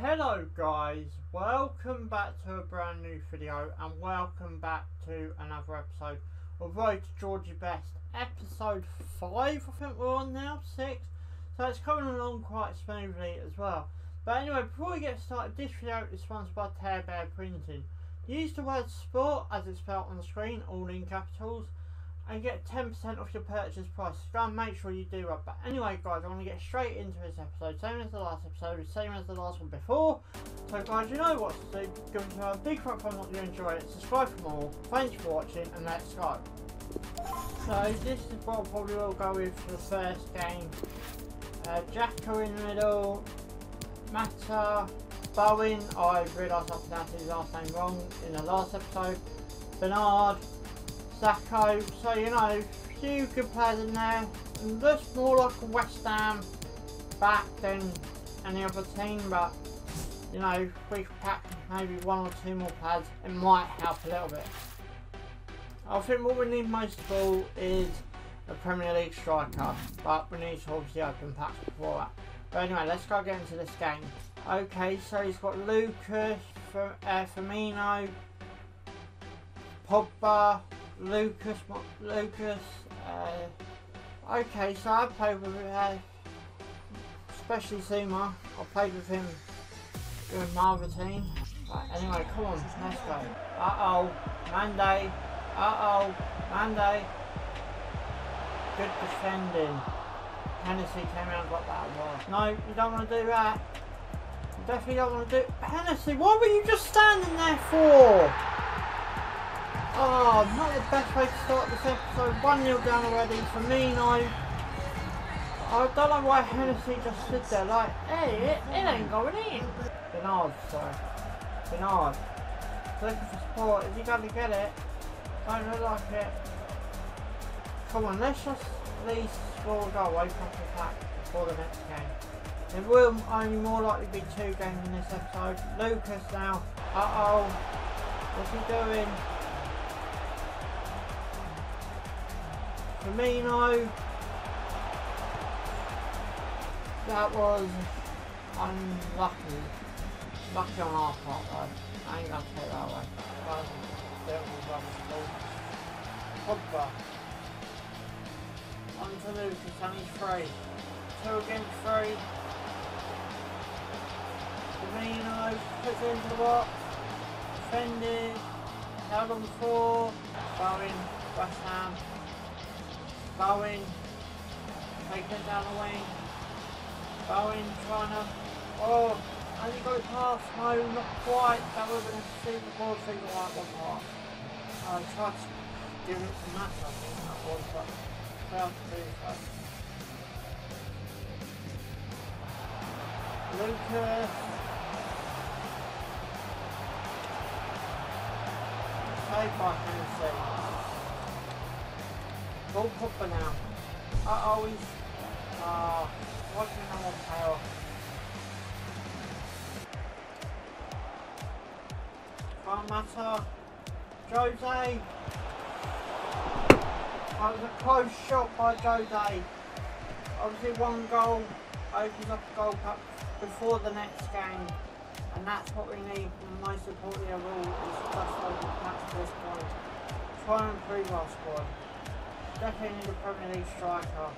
Hello guys, welcome back to a brand new video and welcome back to another episode of Road to George Best, episode 5 I think we're on now, 6, so it's coming along quite smoothly as well. But anyway, before we get started, this video is sponsored by Tarebear Printing. Use the word sport as it's spelled on the screen, all in capitals, and get 10% off your purchase price. Go and make sure you do that. But anyway guys, I want to get straight into this episode. Same as the last episode, same as the last one before. So guys, you know what to do. Give it a big thumbs up if you enjoy it. Subscribe for more. Thanks for watching and let's go. So this is what I probably will go with for the first game. Jacko in the middle. Mata. Bowen. I realised I pronounced his last name wrong in the last episode. Bernard. Sacco, so you know, a few good players in there. It looks more like a West Ham back than any other team, but you know, we could pack maybe one or two more players, it might help a little bit. I think what we need most of all is a Premier League striker, but we need to obviously open packs before that. But anyway, let's go get into this game. Okay, so he's got Lucas, Firmino, Pogba, Lucas. Okay, so I played with especially Zuma. I played with him during my other team. Right, anyway, come on, let's go. Uh oh, Mendy. Good defending. Hennessy came out and got that award. No, you don't want to do that. You definitely don't want to do. Hennessy, what were you just standing there for? Oh, not the best way to start this episode. 1-0 down already. Firmino. I don't know why Hennessy just stood there like, hey, it ain't going in. Bernard, sorry. Bernard. Looking for support. Is he going to get it? Don't look like it. Come on, let's just at least score a goal away from the pack before the next game. There will only more likely be 2 games in this episode. Lucas now. Uh-oh. What's he doing? Firmino. That was unlucky. Lucky on our part though. I ain't gonna take that away. Pogba. On to Lucas, only 3. 2 against 3. Firmino puts it into the box. Defended. Held on 4. Bowen, West Ham. Bowen, taking it down the wing. Bowen trying to, oh, has he got it past? No, not quite. That would have been a super ball thing like one part. I tried to give it to Mata, I think that was, but failed to do so. Lucas. Saved by Hennessy. Ball Pogba now. Uh-oh, he's... watching him on tail. Can't matter. Jose! That was a close shot by Jose. Obviously one goal opens up a goal cup before the next game. And that's what we need. And most importantly of all is just open packs at this point. Try and improve our squad. Definitely need a Premier League striker.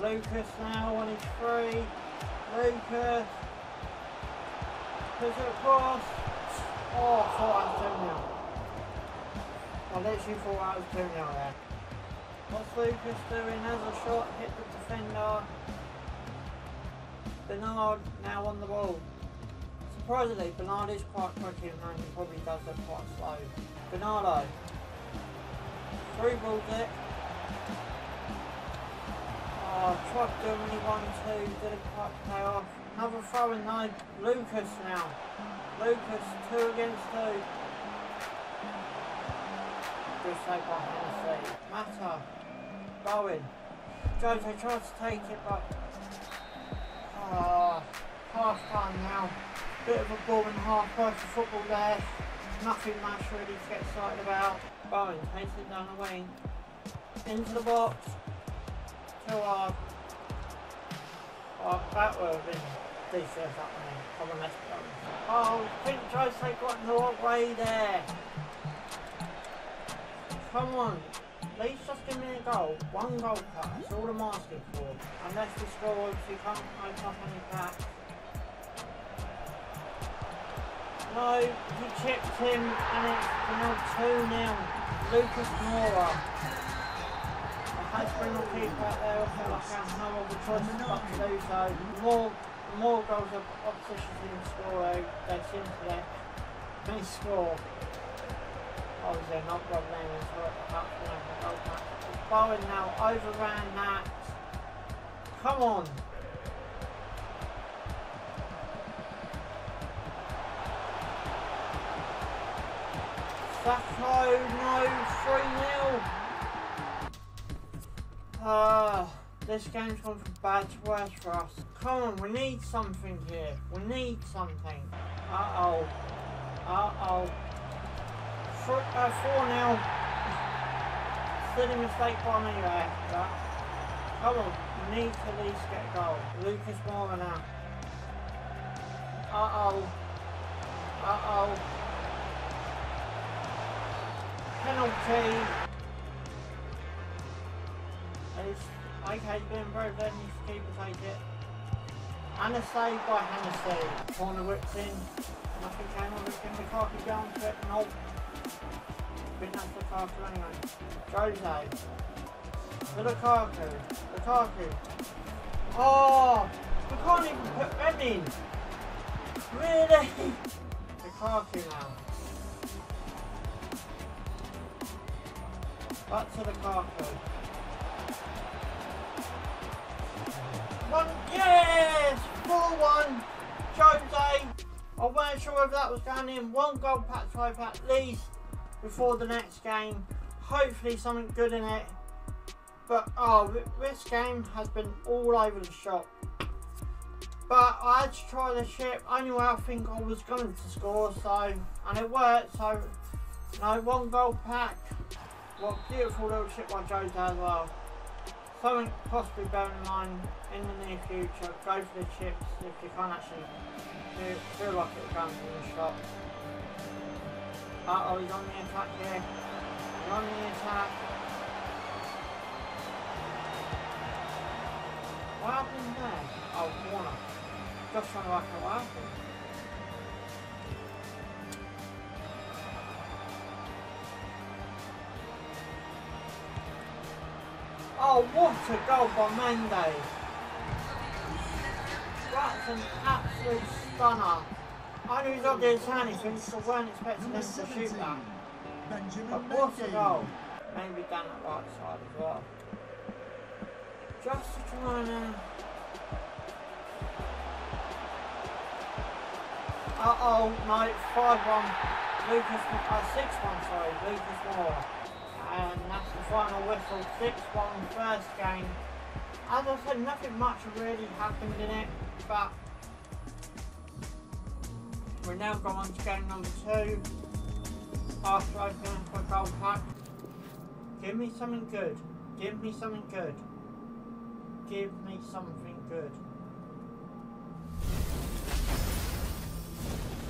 Lucas now on his 3. Lucas. Puts it across. Oh, I thought I was 2-0. I literally thought I was 2-0 there. What's Lucas doing? Has a shot, hit the defender. Bernard now on the ball. Surprisingly, Bernard is quite quick in hand, he probably does look quite slow. Bernardo. Through balls it. Oh, tried to do only 1-2, didn't quite pay off. Another throw in though. Lucas now. Lucas, 2 against 2. Good save by Hennessy. Mata. Bowen. Jose tried to take it, but... oh, half time now. Bit of a ball and half worth of football there. Nothing much really to get excited about. Bowen takes it down the wing. Into the box. Too hard. Oh, that would have been decent up there on the left. Oh, I think Jose got in the wrong way there. Come on, at least just give me a goal. One goal cut, that's all I'm asking for. Unless we score, we can't make up any packs. No, he chipped him and it's now 2-0. Lucas Moura. I hope Bruno keeps out there. I feel like I have no other choice but to do so. The more goals of opposition team score, they seem to let me score. Obviously, not got them as well. Bowen now overran that. Come on. That's no, 3-0. This game's gone from bad to worse for us. Come on, we need something here. We need something. Uh-oh. Uh-oh. 4-0. Silly mistake by me there. But come on, we need to at least get a goal. Lucas Moura now. Uh-oh. Uh-oh. Penalty. It's okay, it's been improved, then you should keep it, take it. And a save by Hennessy. Corner whipped in. Nothing came on with him. We can't keep going to it. Nope. Been up to Lukaku anyway. Jose. The Lukaku. Lukaku. Oh! We can't even put them in. Really? Lukaku now. Back to Lukaku. One, yes! 4-1. Jose. I wasn't sure if that was going in. One goal pack, try pack, at least before the next game. Hopefully something good in it. But oh, this game has been all over the shop. But I had to try the ship. Anyway, I think I was going to score, so, and it worked. So, no, one goal pack. What beautiful little ship by Jose as well. Something possibly bearing in mind in the near future. Go for the chips if you can't actually feel like it's going to the shop. Uh oh, he's on the attack here. He's on the attack. What happened there? Oh, corner. Just trying to work out what happened. Oh, what a goal by Mendy. That's an absolute stunner. I knew he's not doing anything, so I weren't expecting him to shoot that. But what a goal. Maybe down that right side as well. Just trying to... Uh-oh, no, 5-1. Lucas, 6-1, sorry, Lucas Moura. And that's the final whistle, 6-1 first game. As I said, nothing much really happened in it, but we now go on to game number 2 after opening up a goal pack. Give me something good. Give me something good. Give me something good.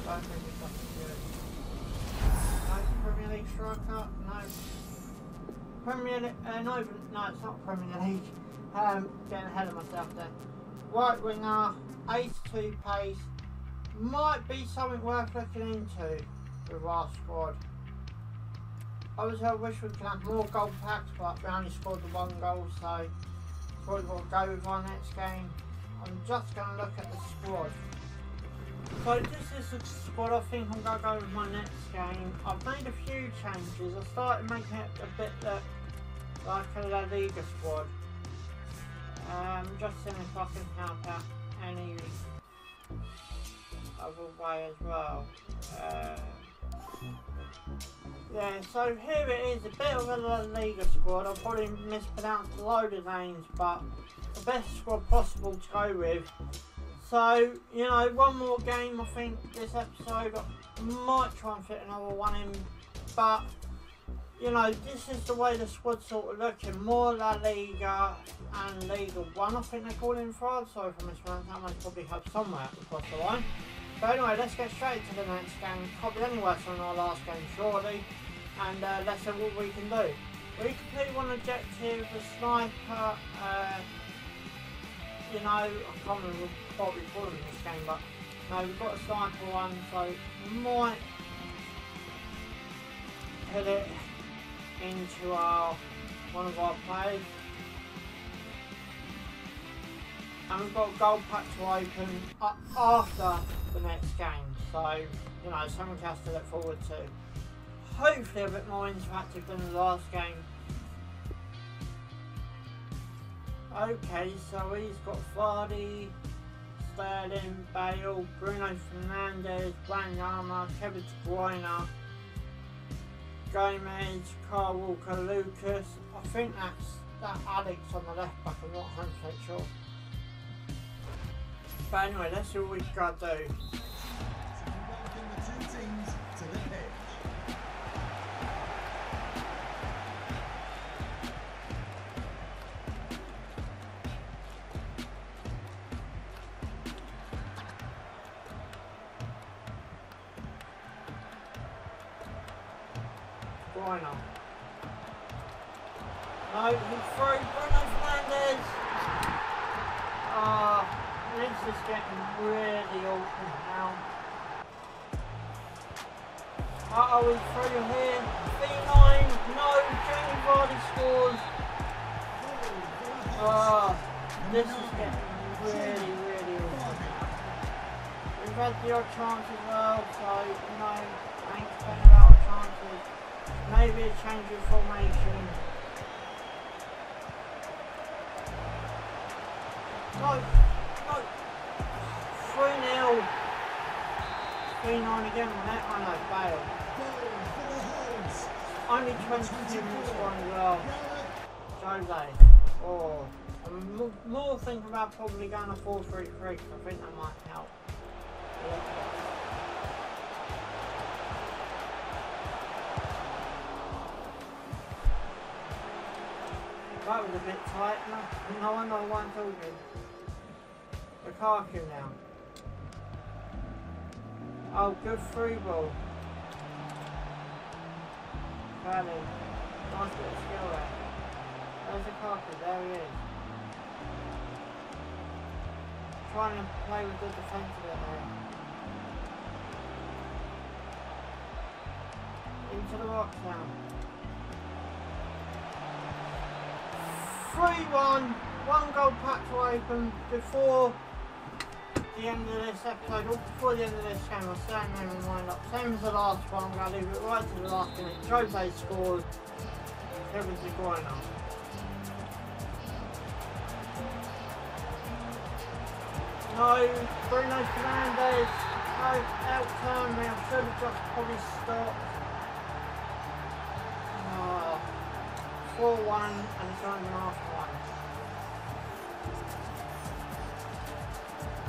Don't give me something good. No Premier League striker, no. Premier League, no, it's not Premier League. Getting ahead of myself there. Right winger, 82 pace. Might be something worth looking into with our squad. Obviously, I wish we could have more goal packs, but we only scored the one goal, so probably we'll go with our next game. I'm just going to look at the squad. So this is the squad I think I'm going to go with my next game. I've made a few changes. I started making it a bit like a La Liga squad. Just seeing if I can help out any other way as well. Yeah, so here it is, a bit of a La Liga squad. I probably mispronounced a load of names, but the best squad possible to go with. So, you know, one more game I think this episode. I might try and fit another one in, but you know, this is the way the squad's sort of looking. More La Liga and Liga 1, I think they call it in France. Sorry for mispronouncing that, I probably have somewhere across the line. But anyway, let's get straight to the next game. Probably anywhere from our last game shortly. And let's see what we can do. We complete one objective, a sniper, you know, I can't remember what we call them in this game, but no, we've got a sniper one, so we might hit it into our, one of our players. And we've got a gold pack to open up after the next game, so, you know, something else to look forward to. Hopefully a bit more interactive than the last game. Okay, so he's got Vardy, Sterling, Bale, Bruno Fernandes, Wanyama, Kevin De Bruyne, Gomez, Carl Walker, Lucas. I think that's that Alex on the left back, I'm not 100% sure. But anyway, let's see what we've got to do. Why not? No, he's through. Bruno Fernandes! This is getting really awkward now. He's through here. B9, no, Jamie Vardy scores. This is getting really awkward. We've had the odd chance as well, so, you know, I ain't spending a lot of chances. Maybe a change of formation. No. 3-0. 3-9 again on that one, I failed. Only 22 minutes gone as well. Jose. Oh, I'm more thinking about probably going to 4-3-3 because I think that might help. Yeah. That was a bit tight, no one on one talking. Lukaku now. Oh, good free ball. Fairly. Nice bit of skill there. There's Lukaku, there he is. Trying to play with the defence a bit there. Into the box now. 3-1, one goal pack to open before the end of this episode, or before the end of this game. I'll stay in and wind up. Same as the last one, I'm going to leave it right to the last minute. Jose scored, Kevin's a goal now. No, Bruno Fernandes, no, out turn round, should have just probably stopped. 4-1 and it's only half one.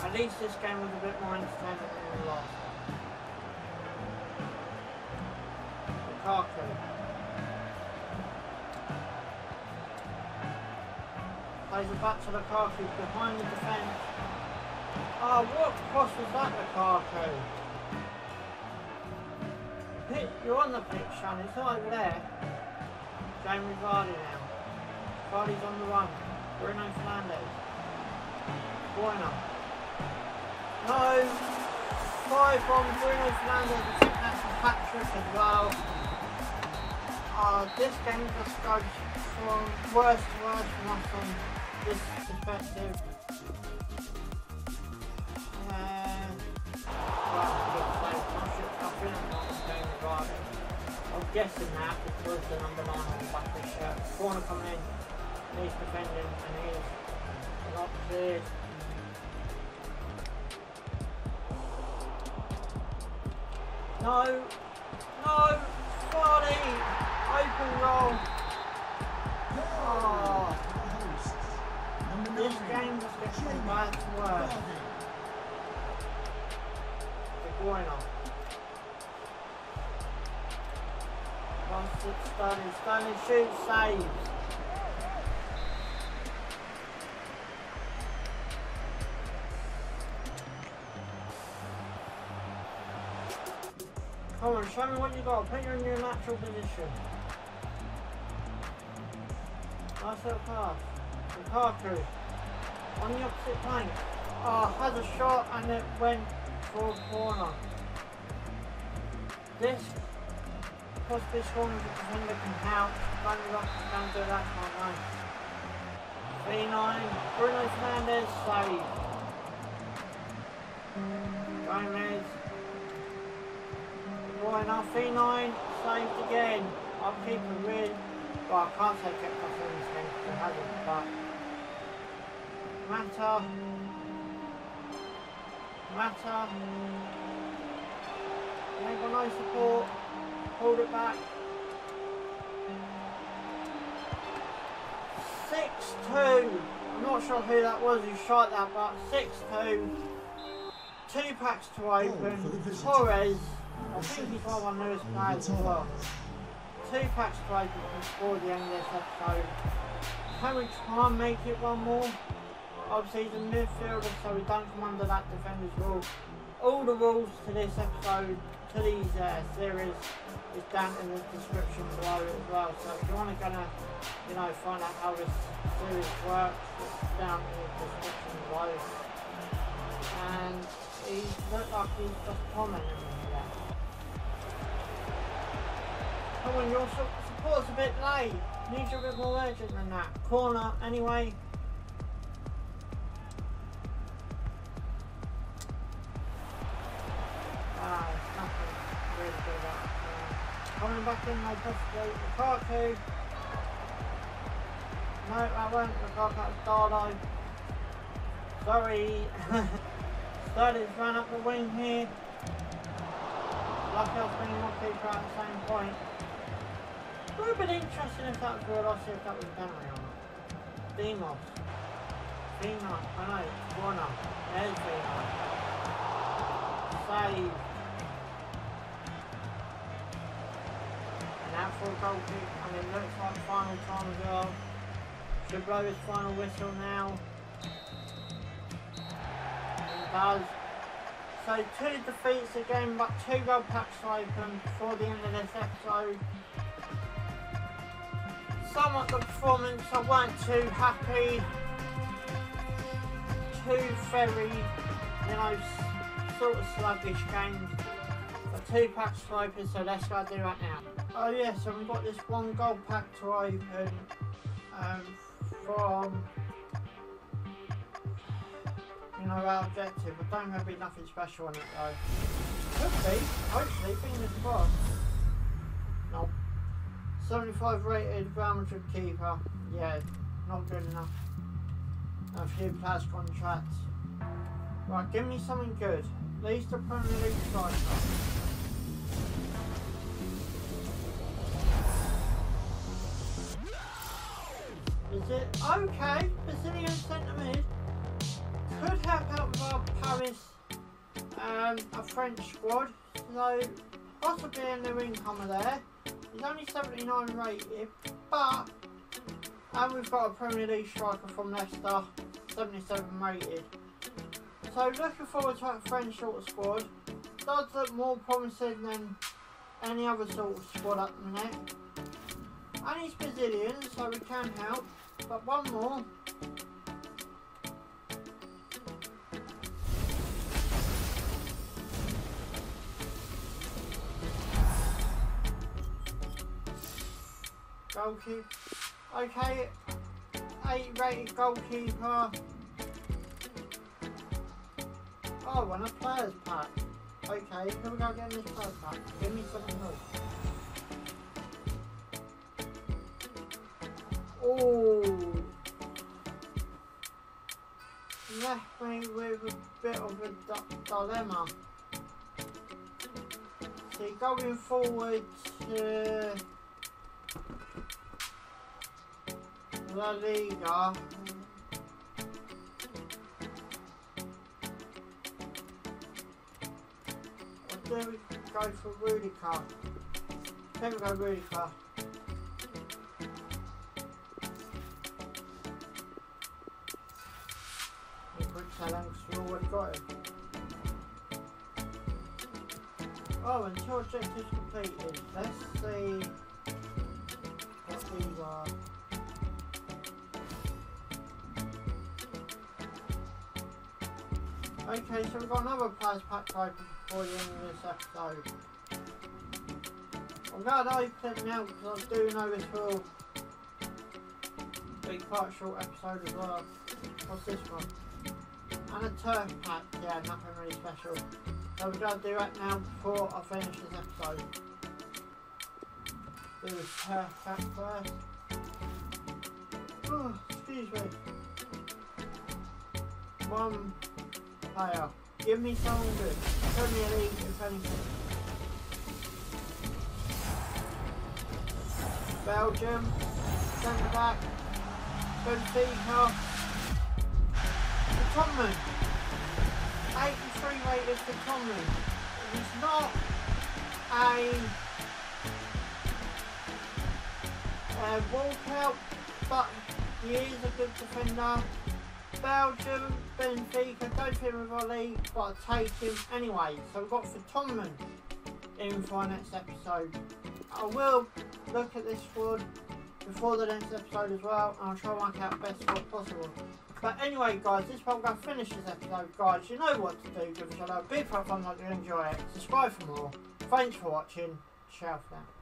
At least this game was a bit more entertaining than the last one. Lukaku. Plays it back to Lukaku behind the defence. Oh, what cross was that, Lukaku? You're on the pitch, son, it's not over there. Jamie Vardy now. Vardy's on the run. Bruno Fernandes. Boyner. No. 5 from Bruno Fernandes. I think that's a hat trick as well. This game just goes from worse to worse from us from this perspective. Guessing that because the number 9 on the back of his shirt. Corner coming in, he's defending and he's not cleared. No, Vardy, open goal. Oh, this game just gets from bad to worse. De Bruyne. on foot, Sterling. Sterling shoots, saves. Come on, show me what you got. Put you in your natural position. Nice little pass. Lukaku. On the opposite flank. Oh, had a shot and it went for a corner. This possibly scoring the defender can help. Running up and down to that one. 39. Bruno Fernandes saved. Gomez. Boy, now 39. Saved again. I'll keep him with. Well, I can't say kept off on this game because it hasn't, but. Mata. They've got no support. Hold it back. 6-2. I'm not sure who that was who shot that, but 6-2. Two packs to open. Torres, I think he's one of my newest players as well. Two packs to open before the end of this episode. Can we try and make it one more? Obviously he's a midfielder, so we don't come under that defender's rule. All the rules to this episode, to these series, is down in the description below as well. So if you want to find out how this series works, it's down in the description below. And he looked like he's just commenting on that. Come on, your support's a bit late. Needs a bit more urgent than that. Corner, anyway. Coming back in, they possibly Lukaku. No, that weren't Lukaku, that was Dardo. Sorry. Sterling's run up the wing here. Lucky I was bringing my keeper at the same point. It would have been interesting if that was good. I'll see if that was Benry or not. Demos. Vino. I know, it's Warner. There's Vino. Save. Out for a goal kick, and it looks like final time as well. Should blow his final whistle now. And it does. So 2 defeats again, but 2 goal packs open before the end of this episode. Somewhat the performance, I weren't too happy. Two very, sort of sluggish games. But 2 packs open, so let's go do that now. Oh yeah, so we've got this 1 gold pack to open from our objective. I don't have nothing special on it though. Could be, hopefully, fingers crossed. Nope. 75 rated Real Madrid keeper. Yeah, not good enough. A few players contracts. Right, give me something good. At least a Premier League striker. Is it okay? Brazilian centre mid could help out with our Paris, a French squad. So possibly a new incomer there. He's only 79 rated, but and we've got a Premier League striker from Leicester, 77 rated. So looking forward to that French sort of squad. Does look more promising than any other sort of squad at the minute. And he's Brazilian, so we can help. But one more. Goalkeeper. Okay, 8 rated goalkeeper. Oh, and a players pack. Okay, here we go getting this players pack. Give me something else. Oh, left me with a bit of a dilemma. So going forward to La Liga. Or do we go for Rudica? Never got very far. Oh, until objective is completed, let's see what these are. Okay, so we've got another prize pack to open before the end of this episode. I'm glad I opened them now because I do know this will be quite a short episode as well. What's this one? And a turf pack, yeah, nothing really special. So we're going to do that now before I finish this episode. Do the turf pack first. Oh, excuse me. One player. Give me someone good. Premier League, if anything. Belgium. Centre back. Benfica. Coman, 83 rated for Coman. He's not a walkout, but he is a good defender. Belgium, Benfica, don't fit with our league, but I take him anyway. So we've got for Coman in for our next episode. I will look at this squad before the next episode as well, and I'll try and work out the best squad possible. But anyway guys, this is where I'm going to finish this episode. Guys, you know what to do, give us a big thumbs up if you enjoy it, subscribe for more, thanks for watching, ciao for now.